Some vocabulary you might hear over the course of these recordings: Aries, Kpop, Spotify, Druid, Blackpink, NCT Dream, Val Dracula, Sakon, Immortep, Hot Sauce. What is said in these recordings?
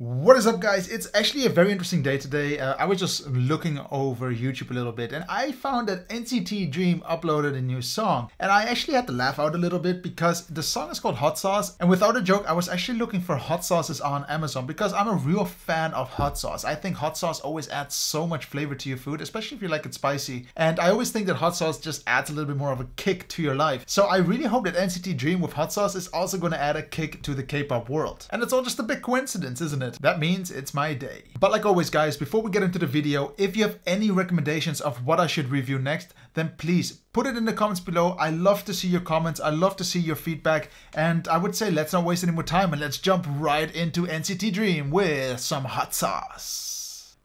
What is up, guys? It's actually a very interesting day today. I was just looking over YouTube a little bit and I found that NCT Dream uploaded a new song, and I actually had to laugh out a little bit because the song is called Hot Sauce, and without a joke I was actually looking for hot sauces on Amazon because I'm a real fan of hot sauce. I think hot sauce always adds so much flavor to your food, especially if you like it spicy, and I always think that hot sauce just adds a little bit more of a kick to your life. So I really hope that NCT Dream with hot sauce is also going to add a kick to the K-pop world. And it's all just a big coincidence, isn't it? That means it's my day. But like always, guys, before we get into the video, if you have any recommendations of what I should review next, then please put it in the comments below. I love to see your comments. I love to see your feedback. And I would say let's not waste any more time and let's jump right into NCT Dream with some hot sauce.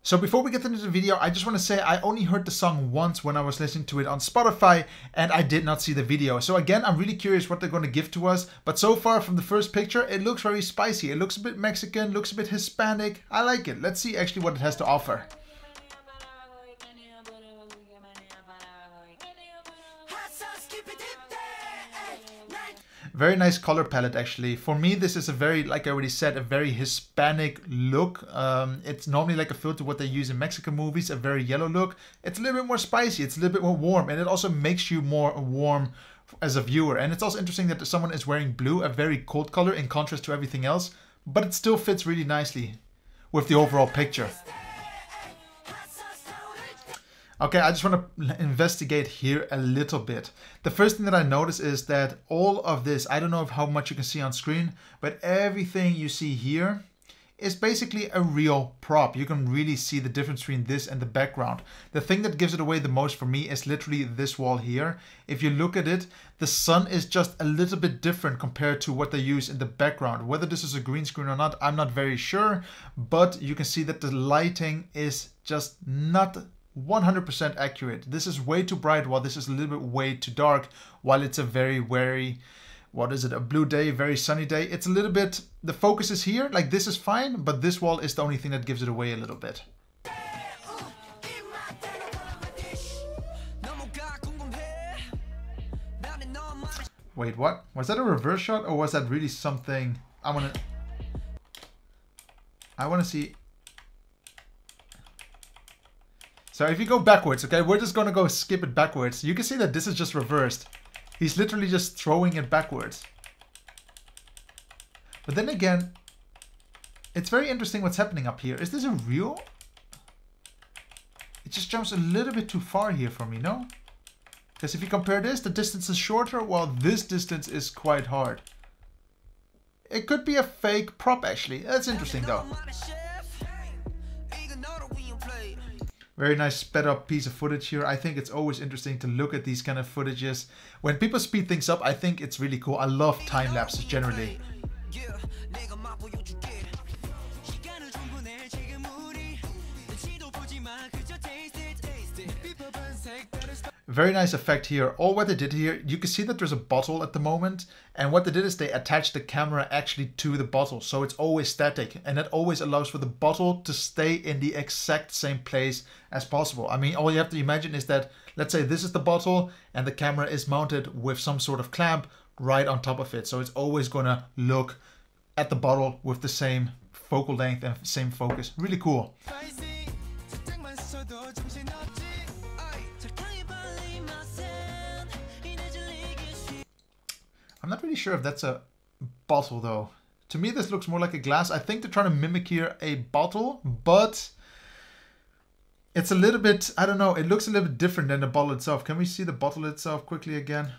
So before we get into the video, I just want to say I only heard the song once when I was listening to it on Spotify, and I did not see the video. So again, I'm really curious what they're going to give to us. But so far from the first picture, it looks very spicy. It looks a bit Mexican, looks a bit Hispanic. I like it. Let's see actually what it has to offer. Very nice color palette, actually. For me, this is a very, like I already said, a very Hispanic look. It's normally like a filter what they use in Mexican movies, a very yellow look. It's a little bit more spicy, it's a little bit more warm, and it also makes you more warm as a viewer. And it's also interesting that someone is wearing blue, a very cold color in contrast to everything else, but it still fits really nicely with the overall picture. Okay, I just want to investigate here a little bit. The first thing that I notice is that all of this, I don't know how much you can see on screen, but everything you see here is basically a real prop. You can really see the difference between this and the background. The thing that gives it away the most for me is literally this wall here. If you look at it, the sun is just a little bit different compared to what they use in the background. Whether this is a green screen or not, I'm not very sure, but you can see that the lighting is just not 100% accurate. This is way too bright, while this is a little bit way too dark. While it's a a blue day, very sunny day. It's a little bit, the focus is here, like this is fine, but this wall is the only thing that gives it away a little bit. Wait, what? Was that a reverse shot or was that really something? I wanna see. So if you go backwards, okay, we're just gonna go skip it backwards. You can see that this is just reversed. He's literally just throwing it backwards. But then again, it's very interesting what's happening up here. Is this a real? It just jumps a little bit too far here for me, no? Because if you compare this, the distance is shorter, while this distance is quite hard. It could be a fake prop, actually. That's interesting, though. Very nice sped up piece of footage here. I think it's always interesting to look at these kind of footages. When people speed things up, I think it's really cool. I love time lapses generally. Very nice effect here. All what they did here, you can see that there's a bottle at the moment, and what they did is they attached the camera actually to the bottle, so it's always static, and that always allows for the bottle to stay in the exact same place as possible. I mean, all you have to imagine is that, let's say this is the bottle and the camera is mounted with some sort of clamp right on top of it, so it's always gonna look at the bottle with the same focal length and same focus. Really cool. I'm not really sure if that's a bottle, though. To me, this looks more like a glass. I think they're trying to mimic here a bottle, but it's a little bit, I don't know, it looks a little bit different than the bottle itself. Can we see the bottle itself quickly again?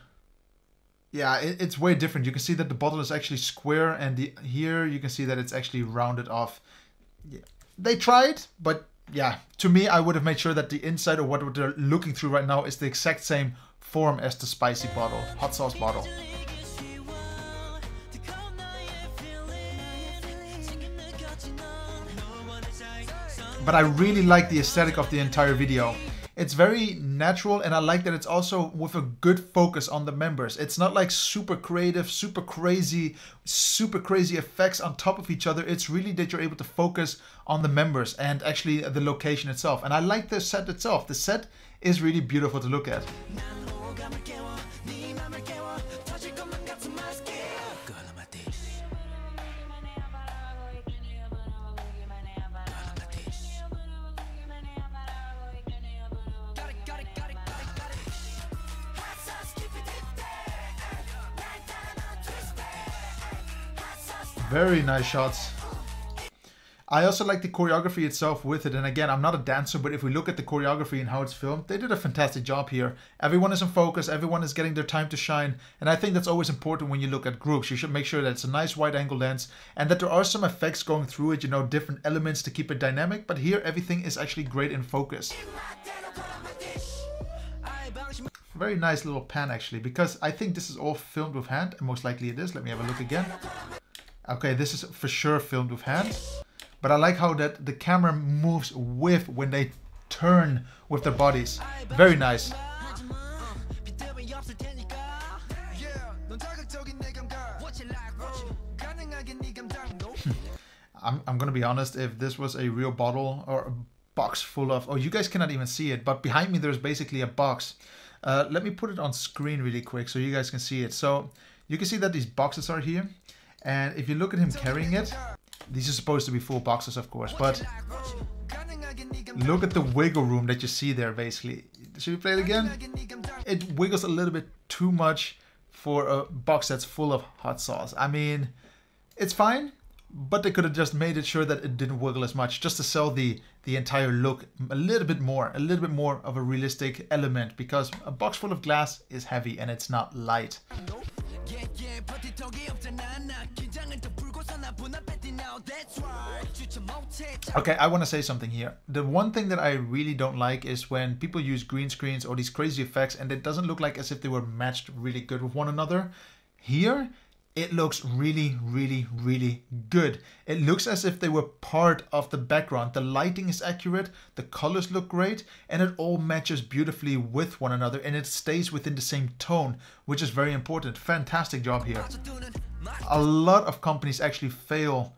Yeah, it's way different. You can see that the bottle is actually square, and here you can see that it's actually rounded off. Yeah. They tried, but yeah, to me, I would have made sure that the inside of what they're looking through right now is the exact same form as the spicy bottle, hot sauce bottle. But I really like the aesthetic of the entire video. It's very natural, and I like that it's also with a good focus on the members. It's not like super creative, super crazy effects on top of each other. It's really that you're able to focus on the members and actually the location itself. And I like the set itself. The set is really beautiful to look at. Very nice shots. I also like the choreography itself with it, and again, I'm not a dancer, but if we look at the choreography and how it's filmed, they did a fantastic job here. Everyone is in focus, everyone is getting their time to shine, and I think that's always important when you look at groups. You should make sure that it's a nice wide angle lens, and that there are some effects going through it, you know, different elements to keep it dynamic, but here everything is actually great in focus. Very nice little pan actually, because I think this is all filmed with hand, and most likely it is. Let me have a look again. Okay, this is for sure filmed with hand. But I like how that the camera moves with when they turn with their bodies. Very nice. I'm gonna be honest, if this was a real bottle or a box full of... Oh, you guys cannot even see it, but behind me there's basically a box. Let me put it on screen really quick so you guys can see it. So you can see that these boxes are here. And if you look at him carrying it... These are supposed to be full boxes, of course, but look at the wiggle room that you see there, basically. Should we play it again? It wiggles a little bit too much for a box that's full of hot sauce. I mean, it's fine, but they could have just made it sure that it didn't wiggle as much, just to sell the entire look a little bit more of a realistic element, because a box full of glass is heavy and it's not light. Okay, I want to say something here. The one thing that I really don't like is when people use green screens or these crazy effects and it doesn't look like as if they were matched really good with one another. Here, it looks really, really, really good. It looks as if they were part of the background. The lighting is accurate, the colors look great, and it all matches beautifully with one another and it stays within the same tone, which is very important. Fantastic job here. A lot of companies actually fail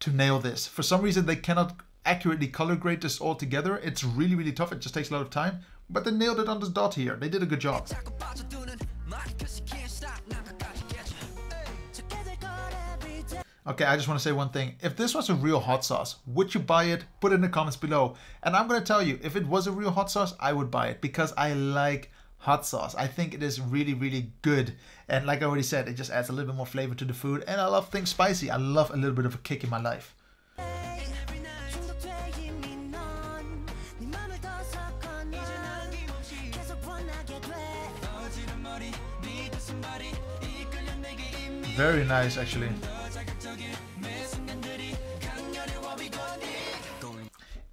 to nail this. For some reason, they cannot accurately color grade this all together. It's really, really tough. It just takes a lot of time, but they nailed it on this dot here. They did a good job. Okay, I just want to say one thing. If this was a real hot sauce, would you buy it? Put it in the comments below. And I'm going to tell you, if it was a real hot sauce, I would buy it because I like hot sauce. I think it is really, really good. And like I already said, it just adds a little bit more flavor to the food. And I love things spicy. I love a little bit of a kick in my life. Very nice, actually.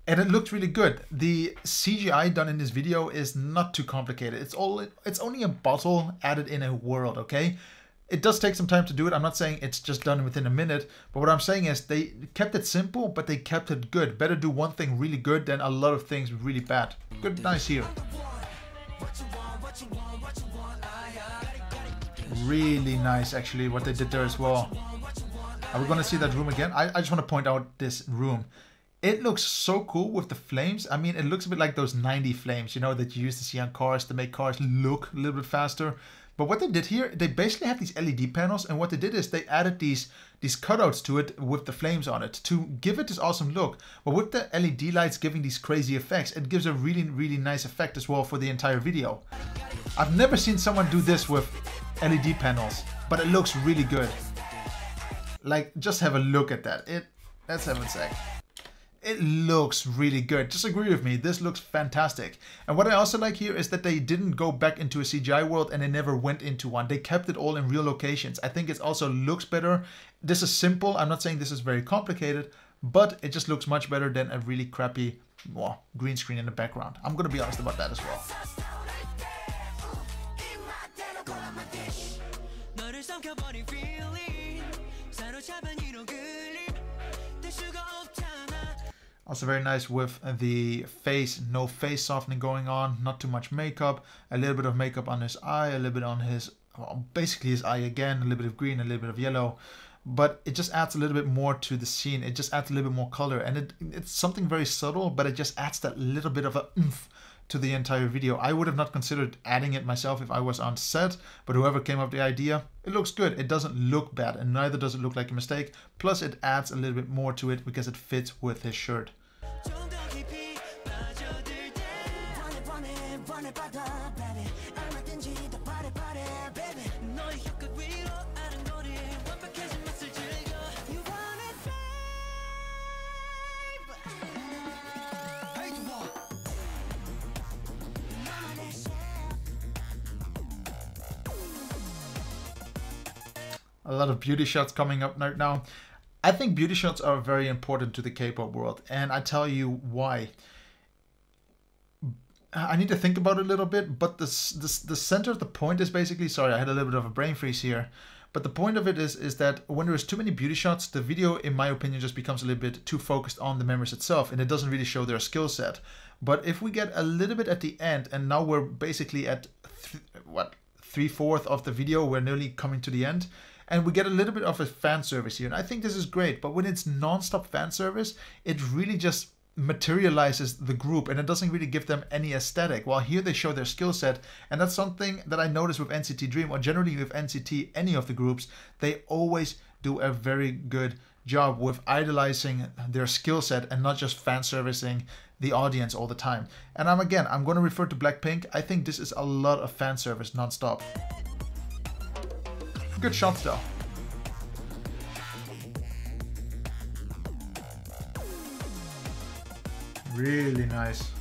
And it looked really good. The CGI done in this video is not too complicated. It's only a bottle added in a world, okay? It does take some time to do it. I'm not saying it's just done within a minute, but what I'm saying is they kept it simple, but they kept it good. Better do one thing really good than a lot of things really bad. Good, nice here. Really nice, actually, what they did there as well. Are we gonna see that room again? I just wanna point out this room. It looks so cool with the flames. I mean, it looks a bit like those 90 flames, you know, that you used to see on cars to make cars look a little bit faster. But what they did here, they basically have these LED panels, and what they did is they added these cutouts to it with the flames on it to give it this awesome look. But with the LED lights giving these crazy effects, it gives a really, really nice effect as well for the entire video. I've never seen someone do this with LED panels, but it looks really good. Like, just have a look at that. Let's have a sec. It looks really good. Just agree with me, this looks fantastic. And what I also like here is that they didn't go back into a CGI world and they never went into one. They kept it all in real locations. I think it also looks better. This is simple. I'm not saying this is very complicated, but it just looks much better than a really crappy green screen in the background. I'm gonna be honest about that as well. Also very nice with the face, no face softening going on, not too much makeup, a little bit of makeup on his eye, a little bit on his, basically his eye again, a little bit of green, a little bit of yellow, but it just adds a little bit more to the scene. It just adds a little bit more color, and it's something very subtle, but it just adds that little bit of a oomph to the entire video. I would have not considered adding it myself if I was on set, but whoever came up with the idea, it looks good. It doesn't look bad, and neither does it look like a mistake. Plus, it adds a little bit more to it because it fits with his shirt. a lot of beauty shots coming up right now. I think beauty shots are very important to the K-pop world, and I tell you why. I need to think about it a little bit, but the center of the point is basically, sorry, I had a little bit of a brain freeze here, but the point of it is that when there is too many beauty shots, the video, in my opinion, just becomes a little bit too focused on the members itself, and it doesn't really show their skill set. But if we get a little bit at the end, and now we're basically at, three-fourths of the video, we're nearly coming to the end, and we get a little bit of a fan service here, and I think this is great, but when it's non-stop fan service, it really just materializes the group and it doesn't really give them any aesthetic. While here they show their skill set, and that's something that I noticed with NCT Dream, or generally with NCT, any of the groups, they always do a very good job with idolizing their skill set and not just fan servicing the audience all the time. And I'm going to refer to Blackpink. I think this is a lot of fan service non-stop. Good shots though. Really nice.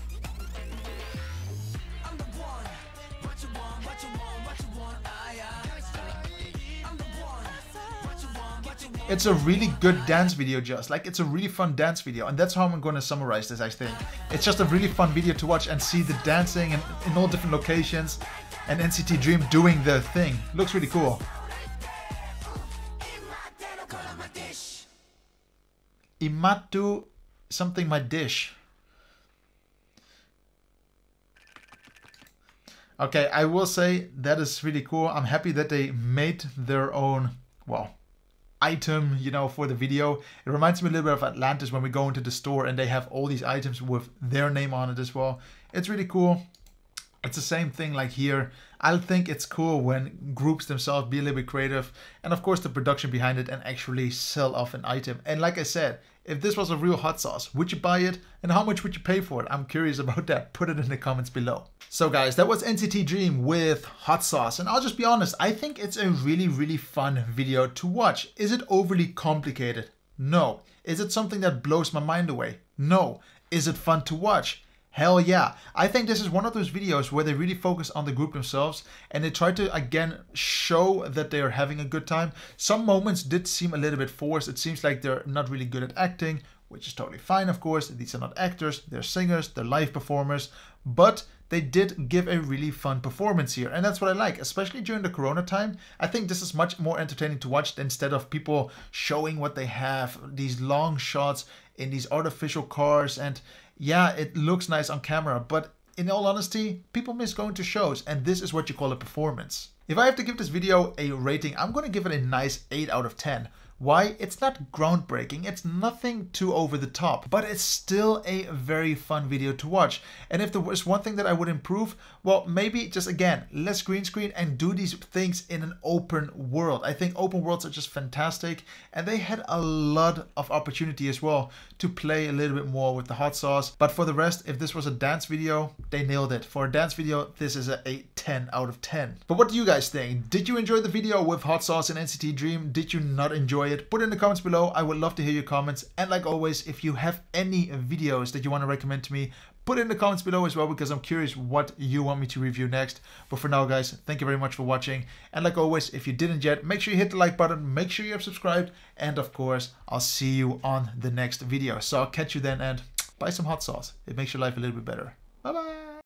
It's a really good dance video, just like it's a really fun dance video, and that's how I'm going to summarize this. I think it's just a really fun video to watch and see the dancing and in all different locations, and NCT Dream doing their thing. Looks really cool. Imatu something my dish. Okay, I will say that is really cool. I'm happy that they made their own, well, item, you know, for the video. It reminds me a little bit of Atlantis when we go into the store and they have all these items with their name on it as well. It's really cool. It's the same thing like here. I think it's cool when groups themselves be a little bit creative, and of course the production behind it, and actually sell off an item. And like I said, if this was a real hot sauce, would you buy it? And how much would you pay for it? I'm curious about that. Put it in the comments below. So guys, that was NCT Dream with Hot Sauce. And I'll just be honest, I think it's a really, really fun video to watch. Is it overly complicated? No. Is it something that blows my mind away? No. Is it fun to watch? Hell yeah. I think this is one of those videos where they really focus on the group themselves and they try to, again, show that they are having a good time. Some moments did seem a little bit forced. It seems like they're not really good at acting, which is totally fine, of course. These are not actors, they're singers, they're live performers, but they did give a really fun performance here. And that's what I like, especially during the Corona time. I think this is much more entertaining to watch instead of people showing what they have, these long shots in these artificial cars, and yeah, it looks nice on camera, but in all honesty, people miss going to shows, and this is what you call a performance. If I have to give this video a rating, I'm going to give it a nice 8 out of 10. Why? It's not groundbreaking, it's nothing too over the top, but it's still a very fun video to watch. And if there was one thing that I would improve, well, maybe just again, less green screen and do these things in an open world. I think open worlds are just fantastic, and they had a lot of opportunity as well to play a little bit more with the hot sauce. But for the rest, if this was a dance video, they nailed it. For a dance video, this is a 10 out of 10. But what do you guys think? Did you enjoy the video with Hot Sauce and NCT Dream? Did you not enjoy it? Put it in the comments below. I would love to hear your comments. And like always, if you have any videos that you want to recommend to me, put it in the comments below as well, because I'm curious what you want me to review next. But for now, guys, thank you very much for watching. And like always, if you didn't yet, make sure you hit the like button, make sure you have subscribed. And of course, I'll see you on the next video. So I'll catch you then, and buy some hot sauce. It makes your life a little bit better. Bye-bye.